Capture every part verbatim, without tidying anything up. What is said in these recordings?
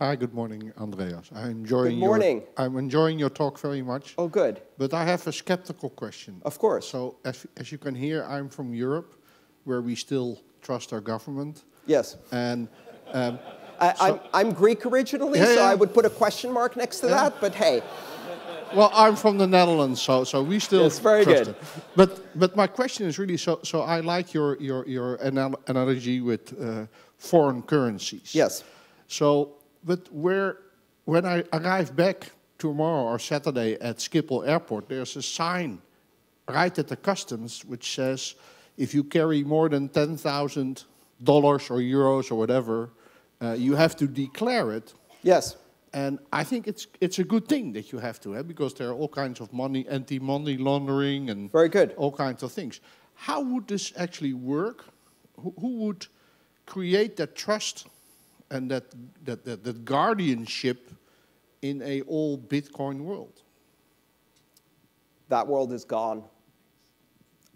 Hi, good morning, Andreas. I'm enjoying good morning. Your, I'm enjoying your talk very much. Oh, good. But I have a skeptical question. Of course. So, as, as you can hear, I'm from Europe, where we still trust our government. Yes. And um, I, so I'm, I'm Greek originally, yeah, so yeah. I would put a question mark next to yeah. that, but hey. Well, I'm from the Netherlands, so so we still yes, very trust good. It. But but my question is really so so I like your your your anal analogy with uh, foreign currencies. Yes. So, but where when I arrive back tomorrow or Saturday at Schiphol Airport, there's a sign right at the customs which says if you carry more than ten thousand dollars or euros or whatever, uh, you have to declare it. Yes. And I think it's it's a good thing that you have to have, because there are all kinds of money, anti-money laundering and very good. All kinds of things. How would this actually work? Who, who would create that trust and that, that, that, that guardianship in a all Bitcoin world? That world is gone.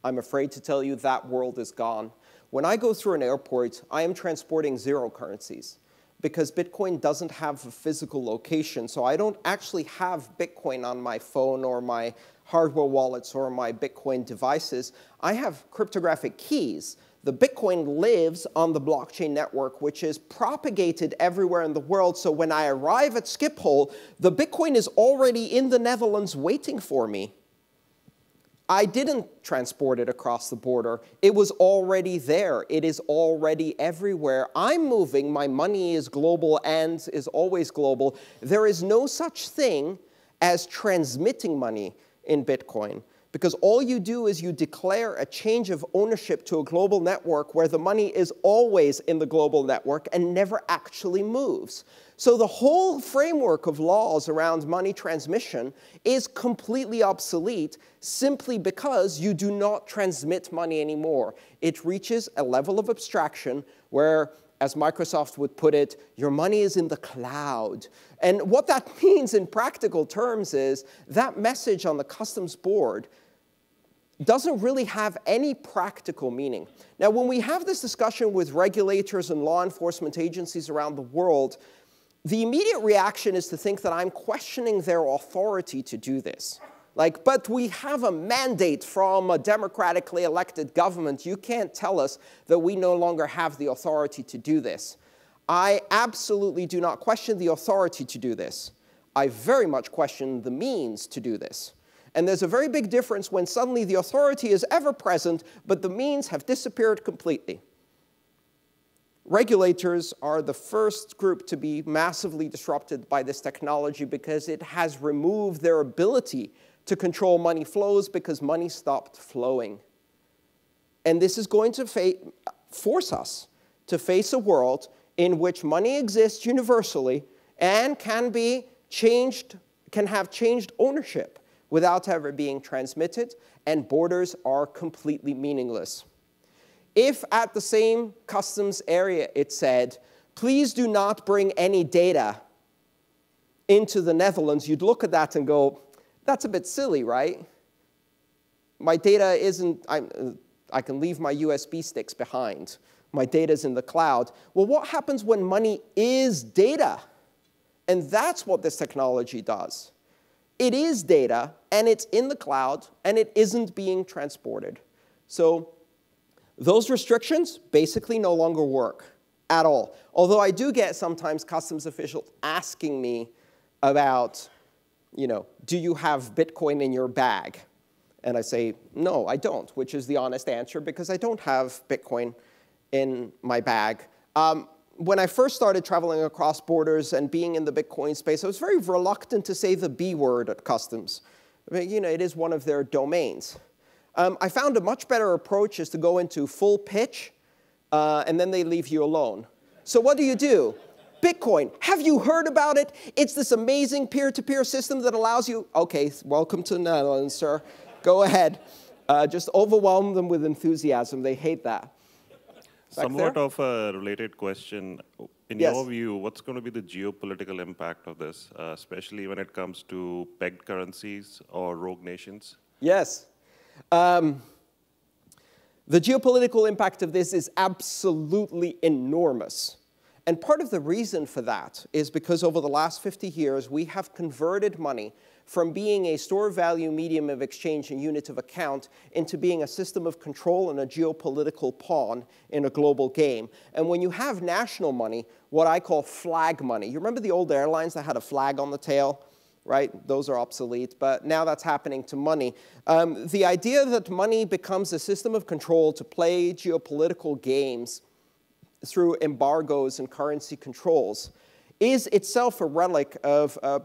I'm afraid to tell you that world is gone. When I go through an airport, I am transporting zero currencies, because Bitcoin doesn't have a physical location. So I don't actually have Bitcoin on my phone or my hardware wallets or my Bitcoin devices. I have cryptographic keys. The Bitcoin lives on the blockchain network, which is propagated everywhere in the world. So when I arrive at Schiphol, the Bitcoin is already in the Netherlands waiting for me. I didn't transport it across the border. It was already there. It is already everywhere. I'm moving. My money is global and is always global. There is no such thing as transmitting money in Bitcoin, because all you do is you declare a change of ownership to a global network where the money is always in the global network and never actually moves. So the whole framework of laws around money transmission is completely obsolete simply because you do not transmit money anymore. It reaches a level of abstraction where, as Microsoft would put it, your money is in the cloud. And what that means in practical terms is that message on the customs board doesn't really have any practical meaning. Now, when we have this discussion with regulators and law enforcement agencies around the world, the immediate reaction is to think that I'm questioning their authority to do this. Like, but we have a mandate from a democratically elected government. You can't tell us that we no longer have the authority to do this. I absolutely do not question the authority to do this. I very much question the means to do this. And there's a very big difference when suddenly the authority is ever present, but the means have disappeared completely. Regulators are the first group to be massively disrupted by this technology, because it has removed their ability to control money flows, because money stopped flowing. And this is going to fa- force us to face a world in which money exists universally and can be changed, can have changed ownership without ever being transmitted, and borders are completely meaningless. If at the same customs area it said, please do not bring any data into the Netherlands, you'd look at that and go, that's a bit silly, right? My data isn't, I'm, I can leave my U S B sticks behind. My data's in the cloud. Well, what happens when money is data? And that's what this technology does. It is data, and it's in the cloud, and it isn't being transported. So those restrictions basically no longer work at all. Although I do get sometimes customs officials asking me about, you know, do you have Bitcoin in your bag? And I say, no, I don't, which is the honest answer, because I don't have Bitcoin in my bag. Um, when I first started traveling across borders and being in the Bitcoin space, I was very reluctant to say the B word at customs. I mean, you know, it is one of their domains. Um, I found a much better approach is to go into full pitch, uh, and then they leave you alone. So what do you do? Bitcoin, have you heard about it? It's this amazing peer-to-peer system that allows you, okay, welcome to the Netherlands, sir. Go ahead. Uh, just overwhelm them with enthusiasm. They hate that. Back Somewhat there? Of a related question. In yes. your view, what's going to be the geopolitical impact of this, uh, especially when it comes to pegged currencies or rogue nations? Yes. Um, the geopolitical impact of this is absolutely enormous. And part of the reason for that is because over the last fifty years, we have converted money from being a store value medium of exchange and unit of account into being a system of control and a geopolitical pawn in a global game. And when you have national money, what I call flag money. You remember the old airlines that had a flag on the tail? Right? Those are obsolete, but now that's happening to money. Um, the idea that money becomes a system of control to play geopolitical games through embargoes and currency controls is itself a relic of uh,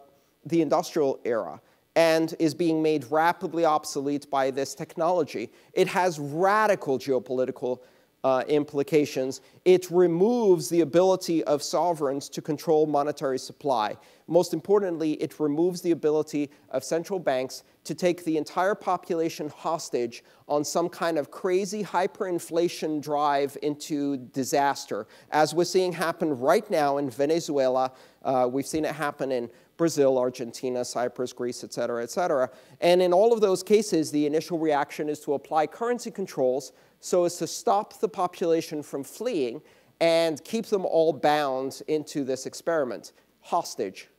the industrial era and is being made rapidly obsolete by this technology. It has radical geopolitical uh, implications. It removes the ability of sovereigns to control monetary supply. Most importantly, it removes the ability of central banks to take the entire population hostage on some kind of crazy hyperinflation drive into disaster, as we're seeing happen right now in Venezuela. Uh, we've seen it happen in Brazil, Argentina, Cyprus, Greece, et cetera, et cetera. And in all of those cases, the initial reaction is to apply currency controls so as to stop the population from fleeing and keep them all bound into this experiment, hostage.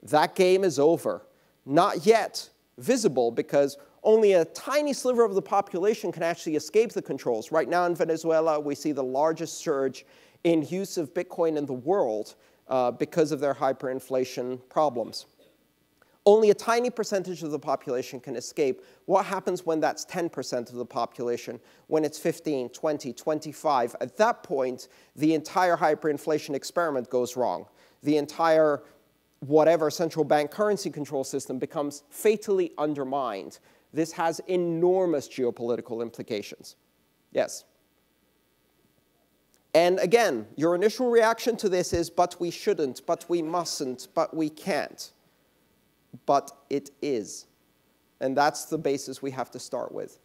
That game is over. Not yet visible, because only a tiny sliver of the population can actually escape the controls. Right now in Venezuela, we see the largest surge in use of Bitcoin in the world uh, because of their hyperinflation problems. Only a tiny percentage of the population can escape. What happens when that's ten percent of the population, when it's fifteen, twenty, twenty-five? At that point, the entire hyperinflation experiment goes wrong. The entire whatever central bank currency control system becomes fatally undermined. This has enormous geopolitical implications. Yes? And again, your initial reaction to this is, but we shouldn't, but we mustn't, but we can't. But it is. And that's the basis we have to start with.